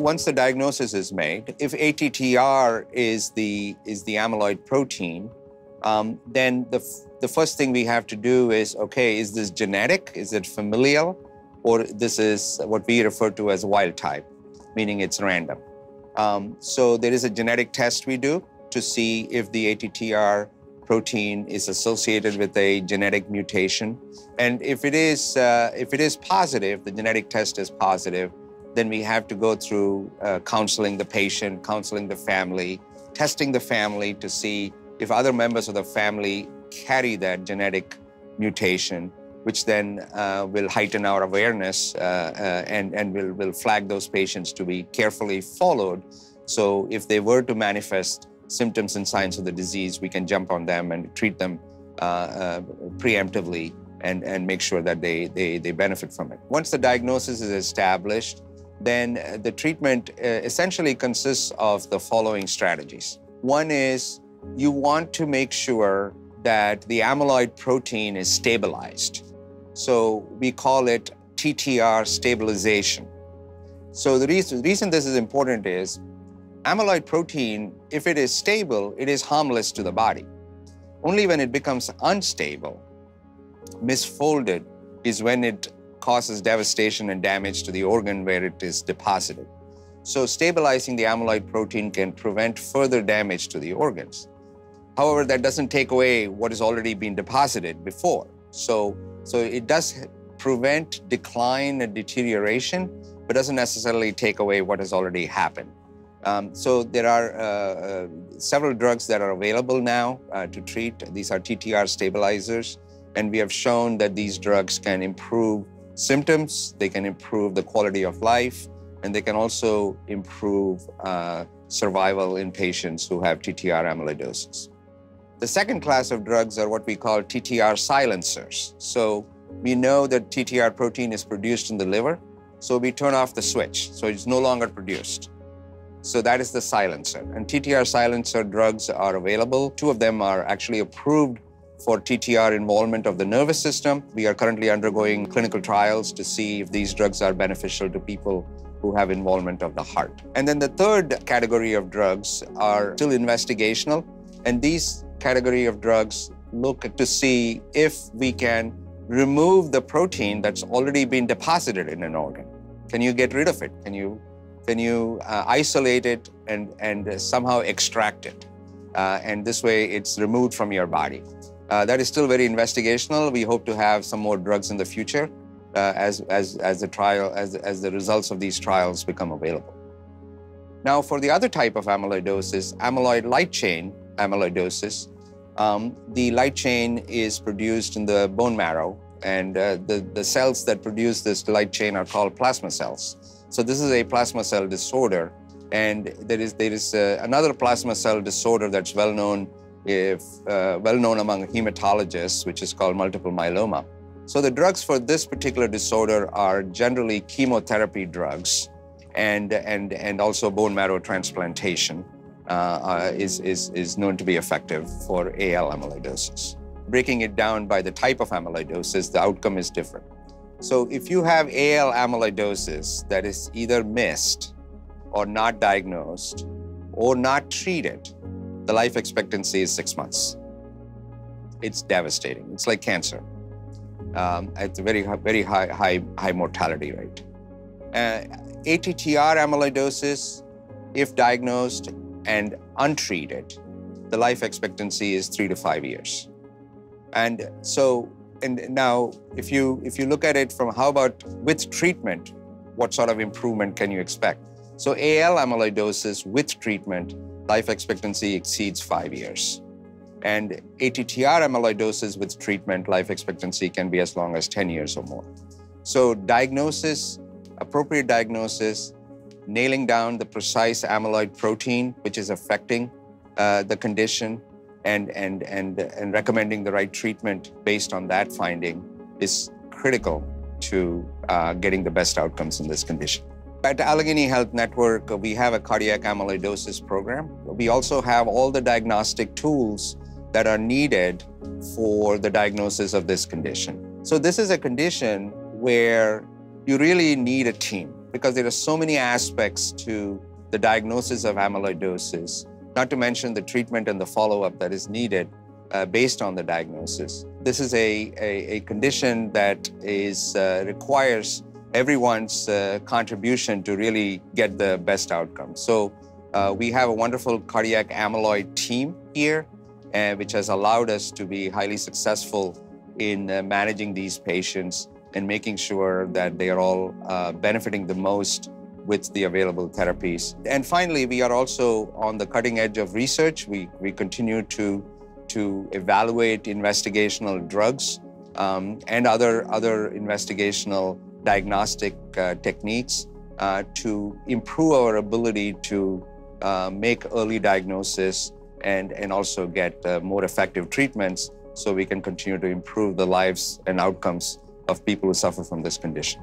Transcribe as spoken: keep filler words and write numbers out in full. Once the diagnosis is made, if A T T R is the, is the amyloid protein, um, then the, the first thing we have to do is, okay, is this genetic, is it familial, or this is what we refer to as wild type, meaning it's random. Um, so there is a genetic test we do to see if the A T T R protein is associated with a genetic mutation. And if it is, uh, if it is positive, the genetic test is positive, then we have to go through uh, counseling the patient, counseling the family, testing the family to see if other members of the family carry that genetic mutation, which then uh, will heighten our awareness uh, uh, and, and will, will flag those patients to be carefully followed. So if they were to manifest symptoms and signs of the disease, we can jump on them and treat them uh, uh, preemptively and, and make sure that they, they, they benefit from it. Once the diagnosis is established, then the treatment uh, essentially consists of the following strategies. One is you want to make sure that the amyloid protein is stabilized. So we call it T T R stabilization. So the reason, the reason this is important is amyloid protein, if it is stable, it is harmless to the body. Only when it becomes unstable, misfolded, is when it causes devastation and damage to the organ where it is deposited. So stabilizing the amyloid protein can prevent further damage to the organs. However, that doesn't take away what has already been deposited before. So, so it does prevent decline and deterioration, but doesn't necessarily take away what has already happened. Um, so there are uh, uh, several drugs that are available now uh, to treat. These are T T R stabilizers, and we have shown that these drugs can improve symptoms, they can improve the quality of life, and they can also improve uh, survival in patients who have T T R amyloidosis. The second class of drugs are what we call T T R silencers. So we know that T T R protein is produced in the liver, so we turn off the switch, so it's no longer produced. So that is the silencer. And T T R silencer drugs are available. Two of them are actually approved for T T R involvement of the nervous system. We are currently undergoing clinical trials to see if these drugs are beneficial to people who have involvement of the heart. And then the third category of drugs are still investigational, and these category of drugs look to see if we can remove the protein that's already been deposited in an organ. Can you get rid of it? Can you, can you uh, isolate it and, and somehow extract it? Uh, and this way it's removed from your body. Uh, that is still very investigational. We hope to have some more drugs in the future uh, as, as, as, the trial, as, as the results of these trials become available. Now, for the other type of amyloidosis, amyloid light chain amyloidosis, um, the light chain is produced in the bone marrow, and uh, the, the cells that produce this light chain are called plasma cells. So this is a plasma cell disorder, and there is, there is uh, another plasma cell disorder that's well known If uh, well known among hematologists, which is called multiple myeloma. So the drugs for this particular disorder are generally chemotherapy drugs, and and and also bone marrow transplantation uh, uh, is is is known to be effective for A L amyloidosis. Breaking it down by the type of amyloidosis, the outcome is different. So if you have A L amyloidosis that is either missed, or not diagnosed, or not treated, the life expectancy is six months. It's devastating. It's like cancer. Um, it's a very, very high, high, high mortality rate. Uh, A T T R amyloidosis, if diagnosed and untreated, the life expectancy is three to five years. And so, and now, if you if you look at it from how about with treatment, what sort of improvement can you expect? So A L amyloidosis with treatment, life expectancy exceeds five years. And A T T R amyloidosis with treatment, life expectancy can be as long as ten years or more. So diagnosis, appropriate diagnosis, nailing down the precise amyloid protein, which is affecting uh, the condition, and, and, and, and recommending the right treatment based on that finding is critical to uh, getting the best outcomes in this condition. At Allegheny Health Network, we have a cardiac amyloidosis program. We also have all the diagnostic tools that are needed for the diagnosis of this condition. So this is a condition where you really need a team. because there are so many aspects to the diagnosis of amyloidosis, not to mention the treatment and the follow-up that is needed uh, based on the diagnosis. This is a, a, a condition that is, uh, requires everyone's uh, contribution to really get the best outcome. So uh, we have a wonderful cardiac amyloid team here, uh, which has allowed us to be highly successful in uh, managing these patients and making sure that they are all uh, benefiting the most with the available therapies. And finally, we are also on the cutting edge of research. We, we continue to, to evaluate investigational drugs um, and other, other investigational diagnostic uh, techniques uh, to improve our ability to uh, make early diagnosis and, and also get uh, more effective treatments so we can continue to improve the lives and outcomes of people who suffer from this condition.